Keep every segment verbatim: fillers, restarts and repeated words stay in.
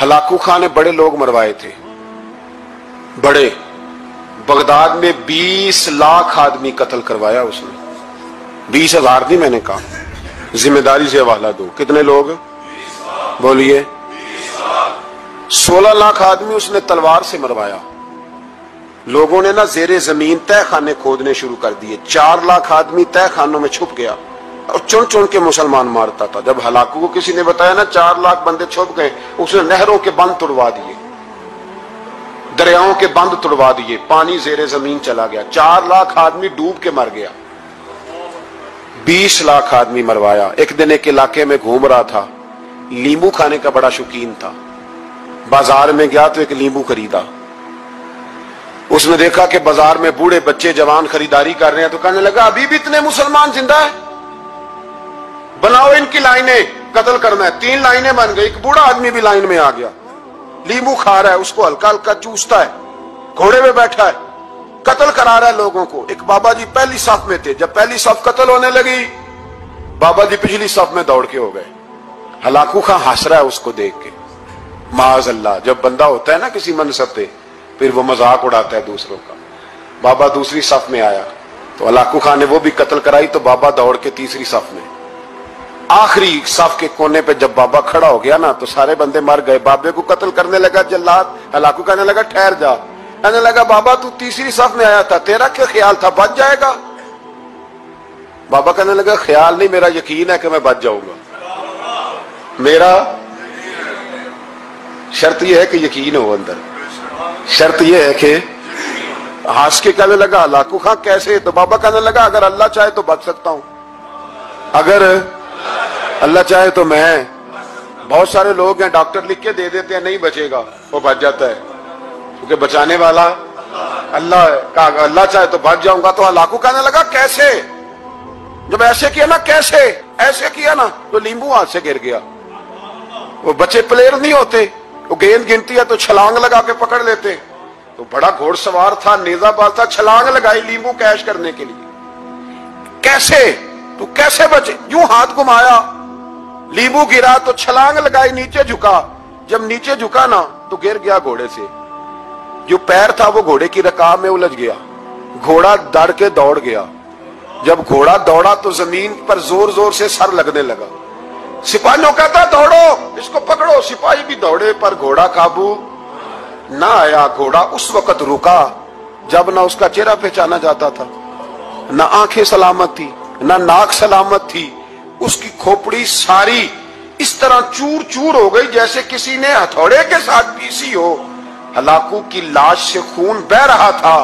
Hulagu Khan ने बड़े लोग मरवाए थे, बड़े। बगदाद में बीस लाख आदमी कत्ल करवाया उसने। बीस हजार नहीं, मैंने कहा जिम्मेदारी से हवाला दो। कितने लोग बोलिए? सोलह लाख आदमी उसने तलवार से मरवाया। लोगों ने ना जेरे जमीन तय खाने खोदने शुरू कर दिए। चार लाख आदमी तय खानों में छुप गया और चुन चुन के मुसलमान मारता था। जब हलाकू को किसी ने बताया ना चार लाख बंदे छुप गए, उसने नहरों के बंद तुड़वा दिए, दरियाओं के बंद तुड़वा दिए, पानी जेरे जमीन चला गया। चार लाख आदमी डूब के मर गया, बीस लाख आदमी मरवाया। एक दिन एक इलाके में घूम रहा था, नींबू खाने का बड़ा शौकीन था। बाजार में गया तो एक नींबू खरीदा। उसने देखा कि बाजार में बूढ़े बच्चे जवान खरीदारी कर रहे हैं, तो कहने लगा अभी भी इतने मुसलमान जिंदा है, बनाओ इनकी लाइनें, कत्ल करना है। तीन लाइनें बन गई। एक बूढ़ा आदमी भी लाइन में आ गया, नींबू खा रहा है, उसको हल्का हल्का चूसता है, घोड़े पे बैठा है, कत्ल करा रहा है लोगों को। एक बाबा जी पहली साफ में थे, जब पहली साफ कत्ल होने लगी, बाबा जी पिछली साफ में दौड़ के हो गए। हलाकू खां हंस रहा है उसको देख के। माज अल्लाह, जब बंदा होता है ना किसी मनसब पे, फिर वो मजाक उड़ाता है दूसरों का। बाबा दूसरी सफ में आया तो हलाकू खान ने वो भी कत्ल कराई, तो बाबा दौड़ के तीसरी सफ में। आखिरी सफ के कोने पे जब बाबा खड़ा हो गया ना, तो सारे बंदे मर गए। बाबे को कत्ल करने लगा जल्लाद। हलाकू कहने लगा ठहर जा। कहने लगा बाबा तू तीसरी सफ में आया था, तेरा क्या ख्याल था बच जाएगा? बाबा कहने लगा ख्याल नहीं, मेरा यकीन है कि मैं बच जाऊंगा। मेरा शर्त यह है कि यकीन हो अंदर, शर्त यह है कि। हंस के कहने लगा हलाकू खां कैसे? तो बाबा कहने लगा अगर अल्लाह चाहे तो बच सकता हूं, अगर अल्लाह चाहे तो मैं। बहुत सारे लोग हैं डॉक्टर लिख के दे देते हैं, नहीं बचेगा, वो बच जाता है, क्योंकि बचाने वाला अल्लाह का। अल्लाह चाहे तो बच जाऊंगा। तो हलाकू कहने लगा कैसे? जब ऐसे किया ना, कैसे ऐसे किया ना, तो नींबू हाथ से गिर गया। वो बच्चे प्लेयर नहीं होते, वो गेंद गिनती है तो छलांग लगा के पकड़ लेते। तो बड़ा घोड़सवार था, नेजाबाज था, छलांग लगाई नींबू कैश करने के लिए। कैसे? तो कैसे बचे? यूं हाथ घुमाया, नींबू गिरा, तो छलांग लगाई, नीचे झुका। जब नीचे झुका ना तो गिर गया घोड़े से। जो पैर था वो घोड़े की रकाब में उलझ गया। घोड़ा दौड़ के दौड़ गया। जब घोड़ा दौड़ा तो जमीन पर जोर जोर से सर लगने लगा। सिपाहियों का था दौड़ो इसको पकड़ो। सिपाही भी दौड़े पर घोड़ा काबू ना आया। घोड़ा उस वक्त रुका जब ना उसका चेहरा पहचाना जाता था, ना आंखें सलामत थी, ना नाक सलामत थी। उसकी खोपड़ी सारी इस तरह चूर चूर हो गई जैसे किसी ने हथौड़े के साथ पीसी हो। हलाकू की लाश से खून बह रहा था,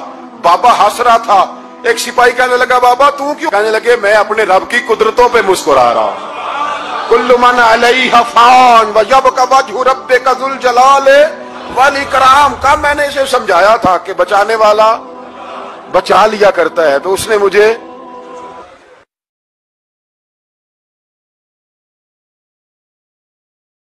बाबा हंस रहा था। एक सिपाही कहने लगा बाबा तू क्यों? कहने लगे मैं अपने रब की कुदरतों पर मुस्कुरा रहा हूं। कुल्लु मन अलैहा फान व यबका वजह रब्बिका ज़ुल जलाल वल इकराम का मैंने इसे समझाया था कि बचाने वाला बचा लिया करता है, तो उसने मुझे